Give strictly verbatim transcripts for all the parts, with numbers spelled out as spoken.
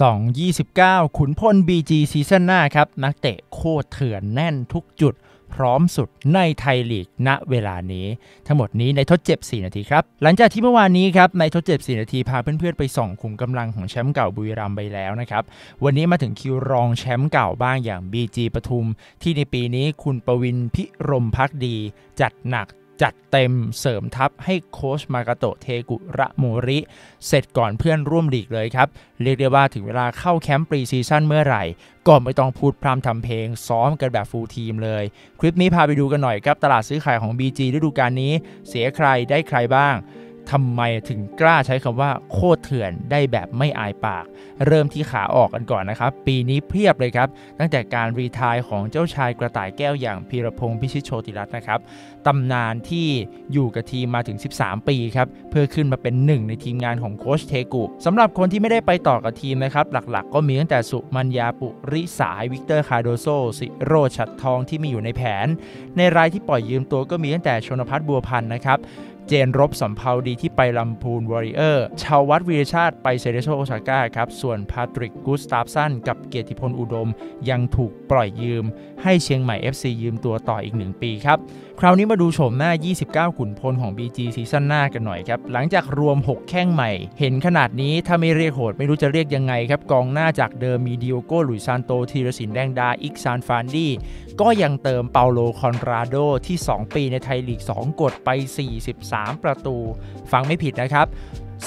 สองพันยี่สิบเก้า ขุนพล บี จี ซีซั่นหน้าครับนักเตะโคตรเถื่อนแน่นทุกจุดพร้อมสุดในไทยลีกณเวลานี้ทั้งหมดนี้ในทดเจ็บสี่นาทีครับหลังจากที่เมื่อวานนี้ครับในทดเจ็บสี่นาทีพาเพื่อนๆไปส่องขุมกำลังของแชมป์เก่าบุรีรัมย์ไปแล้วนะครับวันนี้มาถึงคิวรองแชมป์เก่าบ้างอย่าง บี จี ปทุมที่ในปีนี้คุณปวินพิรมภักดีจัดหนักจัดเต็มเสริมทัพให้โค้ชมากาโตะเทกุระโมริเสร็จก่อนเพื่อนร่วมลีกเลยครับเรียกได้ว่าถึงเวลาเข้าแคมป์ปรีซีซั่นเมื่อไหร่ก็ไม่ต้องพูดพร่ำทำเพลงซ้อมกันแบบฟูลทีมเลยคลิปนี้พาไปดูกันหน่อยครับตลาดซื้อขายของ บี จี ฤดูกาลนี้เสียใครได้ใครบ้างทำไมถึงกล้าใช้คำว่าโคตรเถื่อนได้แบบไม่อายปากเริ่มที่ขาออกกันก่อนนะครับปีนี้เพียบเลยครับตั้งแต่การรีไทร์ของเจ้าชายกระต่ายแก้วอย่างพีรพงษ์พิชิตโชติรัตน์นะครับตำนานที่อยู่กับทีมมาถึงสิบสามปีครับเพื่อขึ้นมาเป็นหนึ่งในทีมงานของโค้ชเทกุสำหรับคนที่ไม่ได้ไปต่อกับทีมนะครับหลักๆก็มีตั้งแต่สุมัญญาปุริสายวิกเตอร์คาโดโซสิโรจน์ฉัตรทองที่มีอยู่ในแผนในรายที่ปล่อยยืมตัวก็มีตั้งแต่ชนภัทรบัวพันธ์นะครับเจนรบสัมภาวดีที่ไปลำพูนวอริเออร์ชาววัดวีรชาติไปเซเรโซโอซาก้าครับส่วนพาตริกกูสตาฟสันกับเกียรติพลอุดมยังถูกปล่อยยืมให้เชียงใหม่ เอฟ ซี ยืมตัวต่ออีกหนึ่งปีครับคราวนี้มาดูโฉมหน้ายี่สิบเก้าขุนพลของ บี จี ซีซั่นหน้ากันหน่อยครับหลังจากรวมหกแข้งใหม่เห็นขนาดนี้ถ้าไม่เรียกโหดไม่รู้จะเรียกยังไงครับกองหน้าจากเดิมมีดิโอโก้หลุยซานโตธีรศิลป์แดงดาอิกซานฟานดี้ก็ยังเติมเปาโลคอนราโดที่สองปีในไทยลีกสองกดไปสี่สิบสามประตูฟังไม่ผิดนะครับ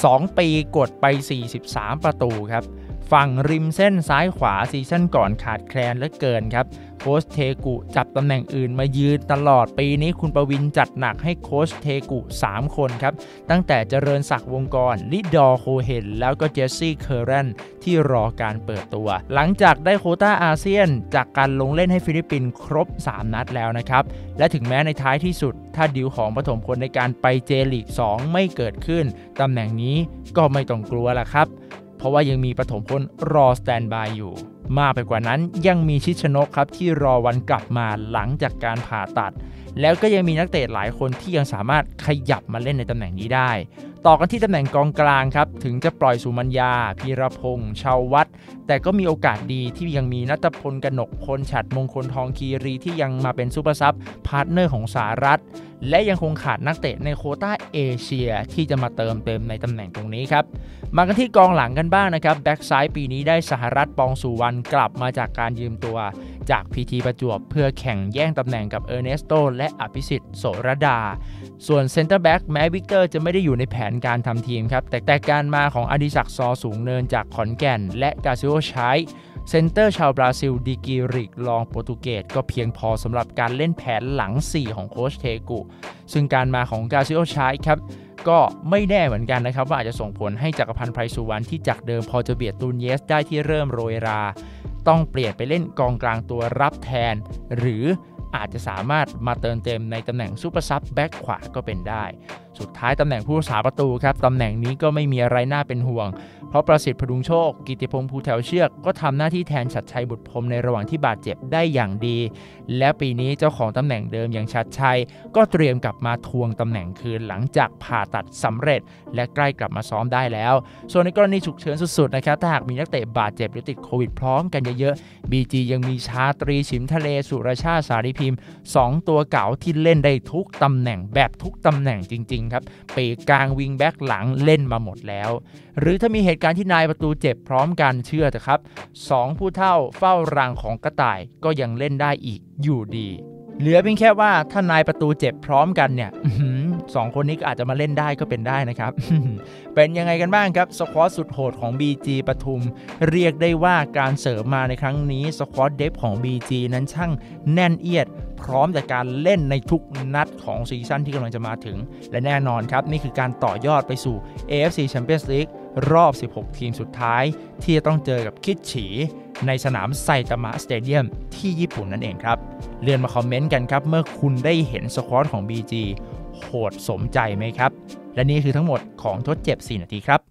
สองปีกดไปสี่สิบสามประตูครับฝั่งริมเส้นซ้ายขวาซีซั่นก่อนขาดแคลนเหลือเกินครับโค้ชเทกุจับตำแหน่งอื่นมายืนตลอดปีนี้คุณปวินจัดหนักให้โค้ชเทกุสามคนครับตั้งแต่เจริญศักดิ์วงกรลิดอร์โคเฮนแล้วก็เจสซี่เคอร์เรนที่รอการเปิดตัวหลังจากได้โควต้าอาเซียนจากการลงเล่นให้ฟิลิปปินส์ครบสามนัดแล้วนะครับและถึงแม้ในท้ายที่สุดถ้าดิวของปฐมพลในการไปเจลีกสองไม่เกิดขึ้นตำแหน่งนี้ก็ไม่ต้องกลัวละครับเพราะว่ายังมีปฐมพลรอสแตนบายอยู่มากไปกว่านั้นยังมีชิดชนกครับที่รอวันกลับมาหลังจากการผ่าตัดแล้วก็ยังมีนักเตะหลายคนที่ยังสามารถขยับมาเล่นในตำแหน่งนี้ได้ต่อกันที่ตำแหน่งกองกลางครับถึงจะปล่อยสุมัญญาพีรพงษ์ชาววัดแต่ก็มีโอกาสดีที่ยังมีณัฐพลกนกพลฉัตรมงคลทองคีรีที่ยังมาเป็นซุปเปอร์ซับพาร์ทเนอร์ของสหรัฐและยังคงขาดนักเตะในโควต้าเอเชียที่จะมาเติมเต็มในตำแหน่งตรงนี้ครับมากันที่กองหลังกันบ้างนะครับแบ็กซ้ายปีนี้ได้สหรัฐปองสุวรรณกลับมาจากการยืมตัวจากพีทีประจวบเพื่อแข่งแย่งตำแหน่งกับเออร์เนสโตและอภิสิทธิ์โสรดาส่วนเซนเตอร์แบ็กแม้วิกเตอร์จะไม่ได้อยู่ในแผนการทำทีมครับแต่แต่การมาของอดิศักดิ์ซอสูงเนินจากขอนแก่นและกาซิโอใช้เซนเตอร์ชาวบราซิลดิกิริกลองโปรตุเกสก็เพียงพอสำหรับการเล่นแผนหลังสี่ของโค้ชเทกุซึ่งการมาของกาซิโอใช้ครับก็ไม่แน่เหมือนกันนะครับว่าอาจจะส่งผลให้จักรพันธ์ไพศุวรรณที่จากเดิมพอจะเบียดตูนเยสได้ที่เริ่มโรยราต้องเปลี่ยนไปเล่นกองกลางตัวรับแทนหรืออาจจะสามารถมาเติมเต็มในตำแหน่งซูเปอร์ซับแบ็กขวาก็เป็นได้สุดท้ายตำแหน่งผู้รักษาประตูครับตำแหน่งนี้ก็ไม่มีอะไรน่าเป็นห่วงเพราะประสิทธิ์พดุงโชคกิติพงษ์ภูแถวเชือกก็ทำหน้าที่แทนชัดชัยบุตรพรมในระหว่างที่บาดเจ็บได้อย่างดีและปีนี้เจ้าของตำแหน่งเดิมอย่างชัดชัยก็เตรียมกลับมาทวงตำแหน่งคืนหลังจากผ่าตัดสำเร็จและใกล้กลับมาซ้อมได้แล้วส่วนในกรณีฉุกเฉินสุดๆนะครับถ้าหากมีนักเตะบาดเจ็บหรือติดโควิดพร้อมกันเยอะๆ บี จี ยังมีชาตรีฉิมทะเลสุรชาติสารีพิมพ์สองตัวเก่าที่เล่นได้ทุกตำแหน่งแบบทุกตำแหน่งจริงๆครับปีกลางวิงแบ็กหลังเล่นมาหมดแล้วหรือถ้ามีเหตุการณ์ที่นายประตูเจ็บพร้อมกันเชื่อเถอะครับสองผู้เฒ่าเฝ้ารังของกระต่ายก็ยังเล่นได้อีกอยู่ดีเหลือเพียงแค่ว่าถ้านายประตูเจ็บพร้อมกันเนี่ยสองคนนี้ก็อาจจะมาเล่นได้ก็เป็นได้นะครับ เป็นยังไงกันบ้างครับสควอตสุดโหดของ บี จี ปทุมเรียกได้ว่าการเสริมมาในครั้งนี้สควอตเดฟของ บี จี นั้นช่างแน่นเอียดพร้อมจากการเล่นในทุกนัดของซีซั่นที่กำลังจะมาถึงและแน่นอนครับนี่คือการต่อยอดไปสู่ เอ เอฟ ซี Champions League รอบสิบหกทีมสุดท้ายที่จะต้องเจอกับคิดฉีในสนามไซตามะสเตเดียมที่ญี่ปุ่นนั่นเองครับเลื่อนมาคอมเมนต์กันครับเมื่อคุณได้เห็นสควอตของ บี จี โหดสมใจไหมครับและนี่คือทั้งหมดของทดเจ็บสี่นาทีครับ